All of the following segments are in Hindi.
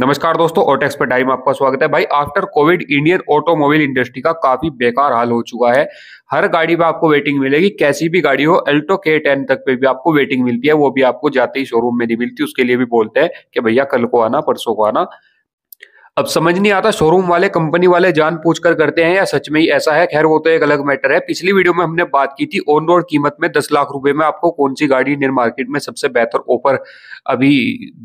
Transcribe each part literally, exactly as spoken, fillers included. नमस्कार दोस्तों, ऑटो एक्सपर्ट डायरी में आपका स्वागत है। भाई after Covid Indian automobile industry का काफी बेकार हाल हो चुका है। हर गाड़ी पे आपको वेटिंग मिलेगी, कैसी भी गाड़ी हो। अल्टो के टेन तक पे भी आपको वेटिंग मिलती है, वो भी आपको जाते ही शोरूम में नहीं मिलती। उसके लिए भी बोलते हैं कि भैया कल को आना, परसों को आना। अब समझ नहीं आता शोरूम वाले कंपनी वाले जान पूछ कर करते हैं या सच में ही ऐसा है। खैर वो तो एक अलग मैटर है। पिछली वीडियो में हमने बात की थी ऑन रोड कीमत में दस लाख रुपए में आपको कौन सी गाड़ी इंडियन मार्केट में सबसे बेहतर ऑफर अभी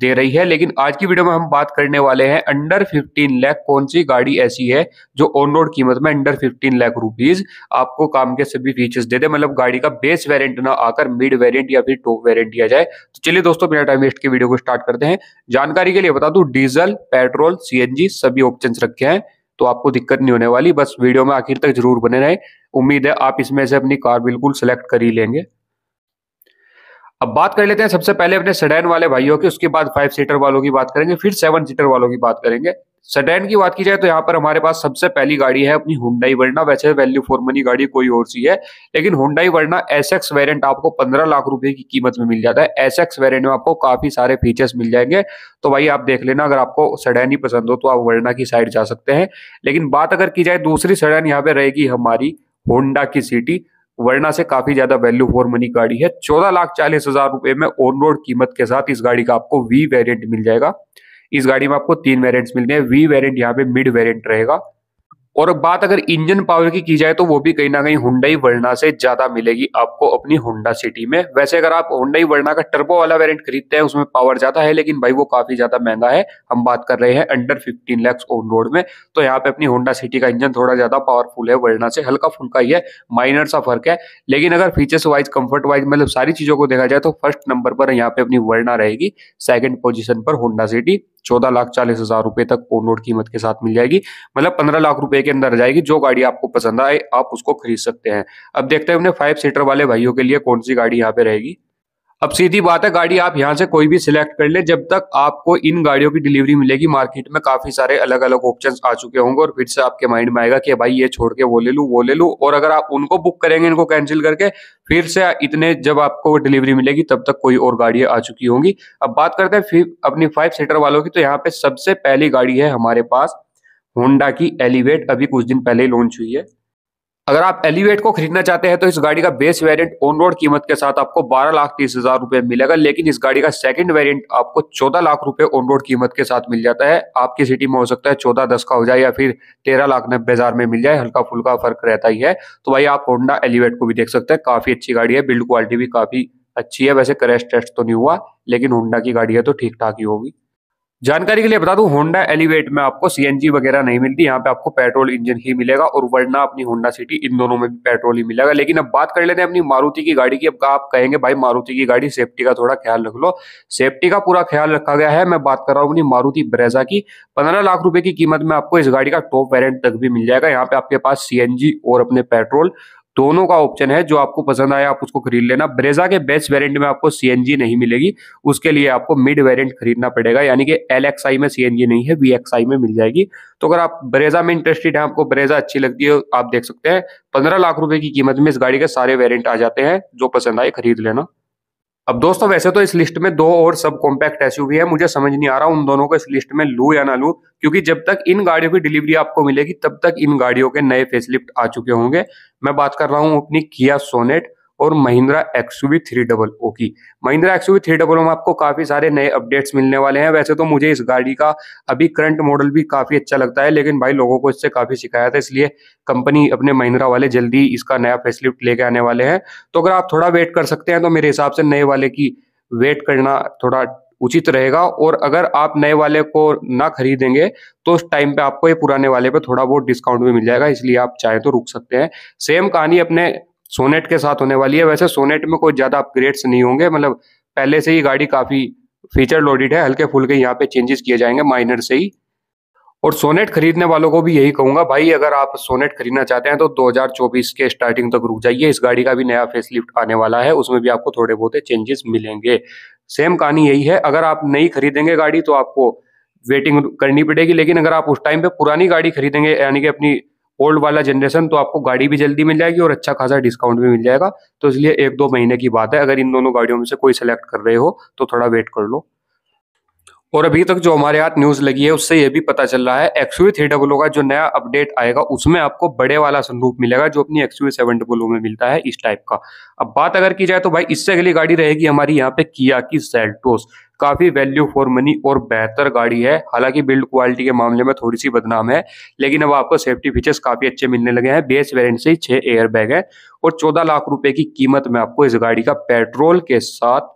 दे रही है, लेकिन आज की वीडियो में हम बात करने वाले हैं अंडर फिफ्टीन लाख कौन सी गाड़ी ऐसी है जो ऑन रोड कीमत में अंडर फिफ्टीन लाख रुपीज आपको काम के सभी फीचर्स दे दे, मतलब गाड़ी का बेस वेरियंट ना आकर मिड वेरियंट या फिर टॉप वेरियंट दिया जाए। तो चलिए दोस्तों, बिना टाइम वेस्ट के वीडियो को स्टार्ट करते हैं। जानकारी के लिए बता दूं, डीजल, पेट्रोल, सीएनजी जी सभी ऑप्शंस रखे हैं, तो आपको दिक्कत नहीं होने वाली। बस वीडियो में आखिर तक जरूर बने रहे। उम्मीद है आप इसमें से अपनी कार बिल्कुल सिलेक्ट कर ही लेंगे। अब बात कर लेते हैं सबसे पहले अपने सेडान वाले भाइयों की, उसके बाद फाइव सीटर वालों की बात करेंगे, फिर सेवन सीटर वालों की बात करेंगे। सेडान की बात की जाए तो यहाँ पर हमारे पास सबसे पहली गाड़ी है अपनी हुंडई वर्ना। वैसे वैल्यू फॉर मनी गाड़ी कोई और सी है, लेकिन हुंडई वर्ना एसएक्स वेरिएंट आपको पंद्रह लाख रुपए की कीमत में मिल जाता है। एसएक्स वेरिएंट में आपको काफी सारे फीचर्स मिल जाएंगे। तो भाई आप देख लेना, अगर आपको सेडान ही पसंद हो तो आप वर्ना की साइड जा सकते हैं। लेकिन बात अगर की जाए दूसरी सेडान, यहाँ पे रहेगी हमारी होंडा की सिटी। वर्ना से काफी ज्यादा वैल्यू फॉर मनी गाड़ी है। चौदह लाख चालीस हजार रुपए में ऑन रोड कीमत के साथ इस गाड़ी का आपको वी वेरिएंट मिल जाएगा। इस गाड़ी में आपको तीन वेरिएंट्स मिलते हैं। वी वेरिएंट यहाँ पे मिड वेरिएंट रहेगा। और बात अगर इंजन पावर की की जाए तो वो भी कहीं ना कहीं हुंडई वर्ना से ज्यादा मिलेगी आपको अपनी होंडा सिटी में। वैसे अगर आप हुंडई वर्ना का टर्बो वाला वेरिएंट खरीदते हैं उसमें पावर ज्यादा है, लेकिन भाई वो काफी ज्यादा महंगा है। हम बात कर रहे हैं under fifteen lakhs on road में, तो यहाँ पे अपनी होंडा सिटी का इंजन थोड़ा ज्यादा पावरफुल है वर्ना से। हल्का फुल्का ही है, माइनर सा फर्क है, लेकिन अगर फीचर्स वाइज, कंफर्ट वाइज, मतलब सारी चीजों को देखा जाए तो फर्स्ट नंबर पर यहाँ पे अपनी वर्ना रहेगी, सेकेंड पोजिशन पर होंडा सिटी। चौदह लाख चालीस हजार रुपए तक ऑन रोड कीमत के साथ मिल जाएगी, मतलब पंद्रह लाख रुपए के अंदर जाएगी। जो गाड़ी आपको पसंद आए आप उसको खरीद सकते हैं। अब देखते हैं अपने फाइव सीटर वाले भाइयों के लिए कौन सी गाड़ी यहाँ पे रहेगी। अब सीधी बात है, गाड़ी आप यहाँ से कोई भी सिलेक्ट कर ले। जब तक आपको इन गाड़ियों की डिलीवरी मिलेगी मार्केट में काफी सारे अलग अलग ऑप्शंस आ चुके होंगे और फिर से आपके माइंड में आएगा कि भाई ये छोड़ के वो ले लूँ, वो ले लूँ। और अगर आप उनको बुक करेंगे, इनको कैंसिल करके, फिर से इतने जब आपको डिलीवरी मिलेगी तब तक कोई और गाड़ियाँ आ चुकी होंगी। अब बात करते हैं फिर अपनी फाइव सीटर वालों की, तो यहाँ पे सबसे पहली गाड़ी है हमारे पास होंडा की एलिवेट। अभी कुछ दिन पहले ही लॉन्च हुई है। अगर आप एलिवेट को खरीदना चाहते हैं तो इस गाड़ी का बेस वेरिएंट ऑन रोड कीमत के साथ आपको बारह लाख तीस हजार रुपए मिलेगा, लेकिन इस गाड़ी का सेकंड वेरिएंट आपको चौदह लाख रुपए ऑन रोड कीमत के साथ मिल जाता है। आपकी सिटी में हो सकता है चौदह दस का हो जाए या फिर तेरह लाख नब्बे हजार में मिल जाए, हल्का फुल्का फर्क रहता ही है। तो भाई आप होंडा एलिवेट को भी देख सकते हैं, काफी अच्छी गाड़ी है, बिल्ड क्वालिटी भी काफी अच्छी है। वैसे क्रैश टेस्ट तो नहीं हुआ, लेकिन होंडा की गाड़ी है तो ठीक ठाक ही होगी। जानकारी के लिए बता दूं, होंडा एलिवेट में आपको सीएनजी वगैरह नहीं मिलती, यहाँ पे आपको पेट्रोल इंजन ही मिलेगा। और वर्ना अपनी होंडा सिटी, इन दोनों में भी पेट्रोल ही मिलेगा। लेकिन अब बात कर लेते हैं अपनी मारुति की गाड़ी की। अब आप कहेंगे भाई मारुति की गाड़ी, सेफ्टी का थोड़ा ख्याल रख लो। सेफ्टी का पूरा ख्याल रखा गया है। मैं बात कर रहा हूँ अपनी मारुति ब्रेज़ा की। पंद्रह लाख रुपए की कीमत में आपको इस गाड़ी का टॉप वेरियंट तक भी मिल जाएगा। यहाँ पे आपके पास सीएनजी और अपने पेट्रोल दोनों का ऑप्शन है। जो आपको पसंद आया आप उसको खरीद लेना। ब्रेज़ा के बेस वेरिएंट में आपको सीएनजी नहीं मिलेगी, उसके लिए आपको मिड वेरिएंट खरीदना पड़ेगा, यानी कि एलएक्सआई में सीएनजी नहीं है, वीएक्सआई में मिल जाएगी। तो अगर आप ब्रेज़ा में इंटरेस्टेड हैं, आपको ब्रेज़ा अच्छी लगती है, आप देख सकते हैं पंद्रह लाख रुपए की कीमत में इस गाड़ी के सारे वेरियंट आ जाते हैं। जो पसंद आए खरीद लेना। अब दोस्तों वैसे तो इस लिस्ट में दो और सब कॉम्पैक्ट एसयूवी है, मुझे समझ नहीं आ रहा उन दोनों को इस लिस्ट में लूं या ना लूं, क्योंकि जब तक इन गाड़ियों की डिलीवरी आपको मिलेगी तब तक इन गाड़ियों के नए फेसलिफ्ट आ चुके होंगे। मैं बात कर रहा हूं अपनी किया सोनेट और महिंद्रा एक्सयूवी थ्री हंड्रेड की। महिंद्रा एक्सयूवी थ्री हंड्रेड में आपको काफी सारे नए अपडेट्स मिलने वाले हैं। वैसे तो मुझे इस गाड़ी का अभी करंट मॉडल भी काफी अच्छा लगता है, लेकिन भाई लोगों को इससे काफी शिकायत है, इसलिए कंपनी अपने महिंद्रा वाले जल्दी इसका नया फेसलिफ्ट लेके आने वाले हैं। तो अगर आप थोड़ा वेट कर सकते हैं तो मेरे हिसाब से नए वाले की वेट करना थोड़ा उचित रहेगा। और अगर आप नए वाले को ना खरीदेंगे तो उस टाइम पे आपको ये पुराने वाले पे थोड़ा बहुत डिस्काउंट भी मिल जाएगा, इसलिए आप चाहे तो रुक सकते हैं। सेम कहानी अपने सोनेट के साथ होने वाली है। वैसे सोनेट में कोई ज्यादा अपग्रेड्स नहीं होंगे, मतलब पहले से ही गाड़ी काफी फीचर लोडेड है, हल्के फुल्के यहाँ पे चेंजेस किए जाएंगे माइनर से ही। और सोनेट खरीदने वालों को भी यही कहूंगा, भाई अगर आप सोनेट खरीदना चाहते हैं तो दो हज़ार चौबीस के स्टार्टिंग तक रुक जाइए। इस गाड़ी का भी नया फेसलिफ्ट आने वाला है, उसमें भी आपको थोड़े बहुत चेंजेस मिलेंगे। सेम कहानी यही है, अगर आप नहीं खरीदेंगे गाड़ी तो आपको वेटिंग करनी पड़ेगी, लेकिन अगर आप उस टाइम पे पुरानी गाड़ी खरीदेंगे, यानी कि अपनी ओल्ड वाला जनरेशन, तो आपको गाड़ी भी जल्दी मिल जाएगी और अच्छा खासा डिस्काउंट भी मिल जाएगा। तो इसलिए एक दो महीने की बात है, अगर इन दोनों गाड़ियों में से कोई सिलेक्ट कर रहे हो तो थोड़ा वेट कर लो। और अभी तक जो हमारे हाथ न्यूज लगी है उससे ये भी पता चल रहा है X U V three hundred का जो नया अपडेट आएगा उसमें आपको बड़े वाला सनरूफ मिलेगा जो अपनी X U V seven hundred में मिलता है इस टाइप का। अब बात अगर की जाए तो भाई इससे अगली गाड़ी रहेगी हमारी यहाँ पे किया की सेल्टोस। काफी वैल्यू फॉर मनी और बेहतर गाड़ी है, हालांकि बिल्ड क्वालिटी के मामले में थोड़ी सी बदनाम है, लेकिन अब आपको सेफ्टी फीचर्स काफी अच्छे मिलने लगे हैं। बेस वेरिएंट से ही छह एयरबैग है और चौदह लाख रुपए की कीमत में आपको इस गाड़ी का पेट्रोल के साथ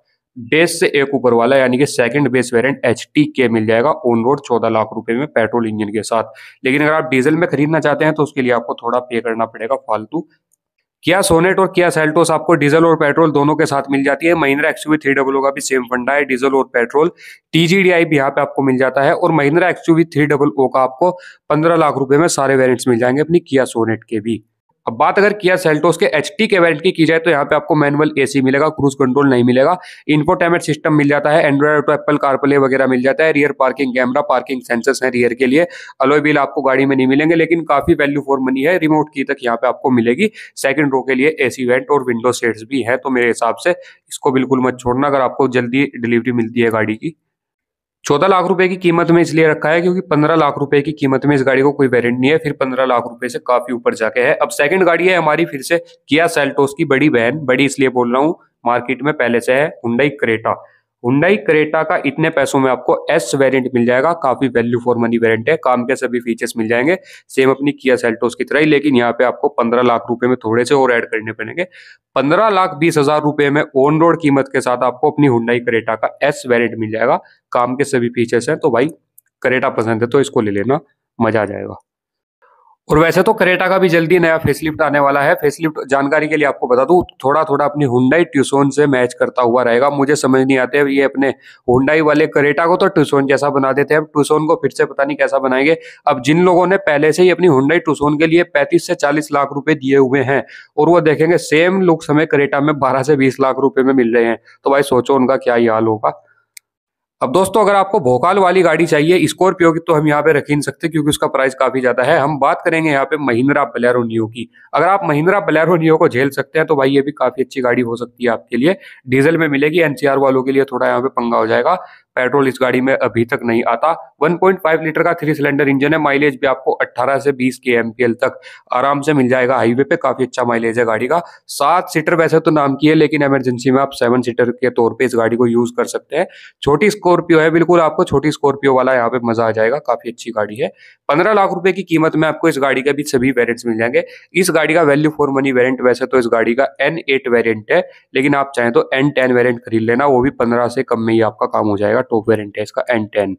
बेस से एक ऊपर वाला यानी कि second base variant H T K मिल जाएगा ऑन रोड चौदह लाख रुपए में पेट्रोल इंजन के साथ। लेकिन अगर आप डीजल में खरीदना चाहते हैं तो उसके लिए आपको थोड़ा पे करना पड़ेगा फालतू। किया सोनेट और किया सेल्टोस आपको डीजल और पेट्रोल दोनों के साथ मिल जाती है। महिंद्रा एक्सयूवी थ्री हंड्रेड का भी सेम फंडा है, डीजल और petrol. T G D I भी यहाँ पे आपको मिल जाता है और महिंद्रा एक्सयूवी थ्री हंड्रेड का आपको पंद्रह लाख रुपए में सारे वेरिएंट्स मिल जाएंगे अपनी किया सोनेट के भी। अब बात अगर किया सेल्टोस के एच टी के वेरिएंट की की जाए तो यहाँ पे आपको मैनुअल एसी मिलेगा, क्रूज कंट्रोल नहीं मिलेगा, इंफोटेनमेंट सिस्टम मिल जाता है, एंड्रॉइड तो एप्पल कारप्ले वगैरह मिल जाता है, rear parking camera, parking sensors हैं रियर के लिए, अलॉय व्हील आपको गाड़ी में नहीं मिलेंगे लेकिन काफी वैल्यू फॉर मनी है। रिमोट की तक यहाँ पे आपको मिलेगी, सेकंड रो के लिए एसी वेंट और विंडो सीट्स भी है। तो मेरे हिसाब से इसको बिल्कुल मत छोड़ना अगर आपको जल्दी डिलीवरी मिलती है गाड़ी की। चौदह लाख रुपए की कीमत में इसलिए रखा है क्योंकि पंद्रह लाख रुपए की कीमत में इस गाड़ी को कोई वेरिएंट नहीं है, फिर पंद्रह लाख रुपए से काफी ऊपर जाके है। अब सेकंड गाड़ी है हमारी फिर से किया सेल्टोस की बड़ी बहन, बड़ी इसलिए बोल रहा हूँ मार्केट में पहले से है, हुंडई क्रेटा। हुंडई क्रेटा का इतने पैसों में आपको एस वेरिएंट मिल जाएगा, काफी वैल्यू फॉर मनी वेरिएंट है, काम के सभी फीचर्स मिल जाएंगे सेम अपनी किया सेल्टोस की तरह ही, लेकिन यहाँ पे आपको पंद्रह लाख रुपए में थोड़े से और ऐड करने पड़ेंगे। पंद्रह लाख बीस हजार रुपए में ऑन रोड कीमत के साथ आपको अपनी हुंडई क्रेटा का एस वेरिएंट मिल जाएगा, काम के सभी फीचर्स हैं। तो भाई क्रेटा पसंद है तो इसको ले लेना, मजा आ जाएगा। और वैसे तो क्रेटा का भी जल्दी नया फेसलिफ्ट आने वाला है। फेसलिफ्ट जानकारी के लिए आपको बता दूं थोड़ा थोड़ा अपनी हुंडई ट्यूसोन से मैच करता हुआ रहेगा। मुझे समझ नहीं आते ये अपने हुंडई वाले क्रेटा को तो ट्यूसोन जैसा बना देते हैं, अब ट्यूसोन को फिर से पता नहीं कैसा बनाएंगे। अब जिन लोगों ने पहले से ही अपनी हुंडई ट्यूसोन के लिए पैंतीस से चालीस लाख रुपए दिए हुए हैं और वो देखेंगे सेम लुक्स हमें क्रेटा में बारह से बीस लाख रुपए में मिल रहे हैं तो भाई सोचो उनका क्या ही हाल होगा। अब दोस्तों अगर आपको भोकाल वाली गाड़ी चाहिए, स्कॉर्पियो की, तो हम यहाँ पे रख ही नहीं सकते क्योंकि उसका प्राइस काफी ज्यादा है। हम बात करेंगे यहाँ पे महिंद्रा बोलेरो नियो की। अगर आप महिंद्रा बोलेरो नियो को झेल सकते हैं तो भाई ये भी काफी अच्छी गाड़ी हो सकती है आपके लिए। डीजल में मिलेगी, एन सी आर वालों के लिए थोड़ा यहाँ पे पंगा हो जाएगा, पेट्रोल इस गाड़ी में अभी तक नहीं आता। वन पॉइंट फाइव लीटर का थ्री सिलेंडर इंजन है, माइलेज भी आपको अठारह से बीस के एम पी एल तक आराम से मिल जाएगा, हाईवे पे काफी अच्छा माइलेज है गाड़ी का। सात सीटर वैसे तो नाम की है लेकिन इमरजेंसी में आप सेवन सीटर के तौर पे इस गाड़ी को यूज कर सकते हैं। छोटी स्कॉर्पियो है, बिल्कुल आपको छोटी स्कॉर्पियो वाला यहाँ पे मजा आ जाएगा, काफी अच्छी गाड़ी है। पंद्रह लाख रुपए की कीमत में आपको इस गाड़ी के भी सभी वेरियंट मिल जाएंगे। इस गाड़ी का वैल्यू फॉर मनी वेरियंट वैसे तो इस गाड़ी का एन एट वेरियंट है लेकिन आप चाहें तो एन टेन वेरियंट खरीद लेना, वो भी पंद्रह से कम में ही आपका काम हो जाएगा। टॉप वेरिएंट है इसका एन टेन।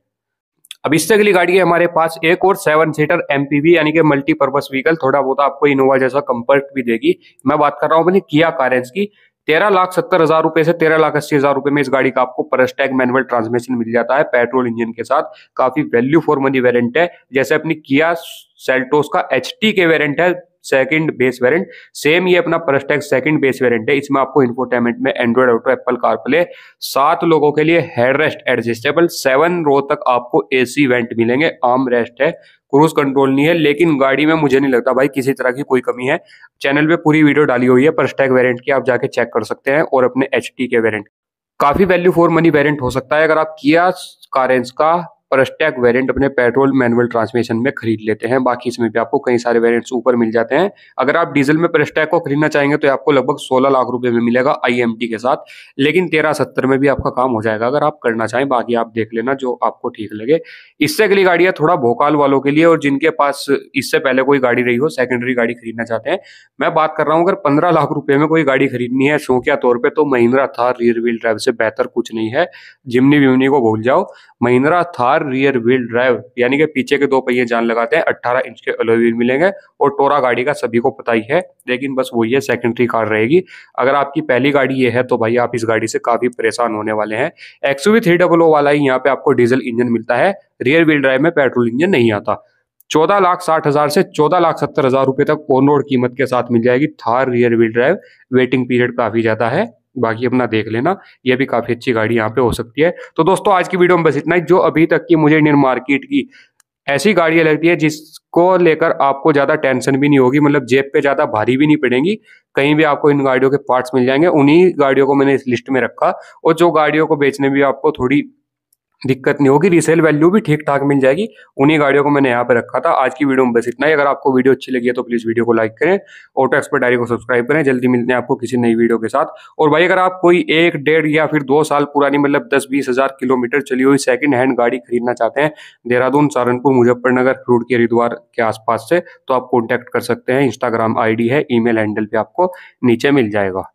अब इससे अगली गाड़ी है हमारे पास एक और seven seater M P V यानी कि मल्टीपर्पस व्हीकल, थोड़ा बहुत आपको इनोवा जैसा कंफर्ट भी देगी। मैं बात कर रहा हूँ अपनी किया कारेंस की। तेरह लाख सत्तर हजार रुपए से तेरह लाख अस्सी हजार रुपए में इस गाड़ी का आपको परस टैग मैनुअल ट्रांसमिशन मिल जाता है पेट्रोल इंजन के साथ, काफी वैल्यू फॉर मनी वेरिएंट है। जैसे अपनी किया सेल्टोस का एच टी के वेरिएंट है, सेकंड बेस वेरिएंट, सेम ये अपना परस्टैग सेकंड बेस वेरिएंट है। इसमें आपको इंफोटेनमेंट में एंड्रॉइड ऑटो, एप्पल कारप्ले, सात लोगों के लिए हेडरेस्ट एडजस्टेबल, सेवन रो तक आपको एसी वेंट मिलेंगे, आर्म रेस्ट है, क्रूज कंट्रोल नहीं है। लेकिन गाड़ी में मुझे नहीं लगता भाई किसी तरह की कोई कमी है, चैनल पे पूरी वीडियो डाली हुई है परस्टैग वेरिएंट की, आप जाके चेक कर सकते हैं। और अपने एच टी के वेरिएंट काफी वैल्यू फॉर मनी वेरिएंट हो सकता है अगर आप किया कारेंस का परस्टैग वेरिएंट अपने पेट्रोल मैनुअल ट्रांसमिशन में खरीद लेते हैं। बाकी इसमें भी आपको कई सारे वेरिएंट्स ऊपर मिल जाते हैं। अगर आप डीजल में परस्टैग को खरीदना चाहेंगे तो आपको लगभग सोलह लाख रुपए में मिलेगा आई एम टी के साथ, लेकिन तेरह सत्तर में भी आपका काम हो जाएगा अगर आप करना चाहें। बाकी आप देख लेना जो आपको ठीक लगे। इससे अगली गाड़ी है थोड़ा भोकाल वालों के लिए और जिनके पास इससे पहले कोई गाड़ी रही हो, सेकेंडरी गाड़ी खरीदना चाहते हैं। मैं बात कर रहा हूँ अगर पंद्रह लाख रुपए में कोई गाड़ी खरीदनी है शौकिया तौर पर तो Mahindra Thar rear wheel drive से बेहतर कुछ नहीं है। जिमनी विमनी को भूल जाओ, Mahindra Thar rear wheel drive यानी कि पीछे के दो पहिए जान लगाते हैं, अठारह इंच के अलॉय व्हील मिलेंगे। और टोरा गाड़ी का सभी को पता ही है लेकिन बस वही है, सेकेंडरी कार रहेगी। अगर आपकी पहली गाड़ी ये है तो भाई आप इस गाड़ी से काफी परेशान होने वाले हैं। X U V three hundred वाला ही यहाँ पे आपको डीजल इंजन मिलता है, रियर व्हील ड्राइव में पेट्रोल इंजन नहीं आता। चौदह लाख साठ हजार से चौदह लाख सत्तर हजार रुपए तक ऑन रोड कीमत के साथ मिल जाएगी Thar rear wheel drive. Waiting period काफी ज्यादा है, बाकी अपना देख लेना, यह भी काफी अच्छी गाड़ी यहाँ पे हो सकती है। तो दोस्तों आज की वीडियो में बस इतना ही। जो अभी तक की मुझे इंडियन मार्केट की ऐसी गाड़ियां लगती है जिसको लेकर आपको ज्यादा टेंशन भी नहीं होगी, मतलब जेब पे ज्यादा भारी भी नहीं पड़ेंगी, कहीं भी आपको इन गाड़ियों के पार्ट्स मिल जाएंगे, उन्हीं गाड़ियों को मैंने इस लिस्ट में रखा। और जो गाड़ियों को बेचने में आपको थोड़ी दिक्कत नहीं होगी, रीसेल वैल्यू भी ठीक ठाक मिल जाएगी। उन्हीं गाड़ियों को मैंने यहाँ पे रखा था। आज की वीडियो में बस इतना ही। अगर आपको वीडियो अच्छी लगी है तो प्लीज वीडियो को लाइक करें, ऑटो एक्सपर्ट डायरी को सब्सक्राइब करें। जल्दी मिलते हैं आपको किसी नई वीडियो के साथ। और भाई अगर आप कोई एक डेढ़ या फिर दो साल पुरानी मतलब दस बीस हजार किलोमीटर चली हुई सेकंड हैंड गाड़ी खरीदना चाहते हैं देहरादून, सहारनपुर, मुजफ्फरनगर रोड के हरिद्वार के आसपास से, तो आप कॉन्टैक्ट कर सकते हैं। इंस्टाग्राम आई डी है, ई मेल हैंडल पे आपको नीचे मिल जाएगा।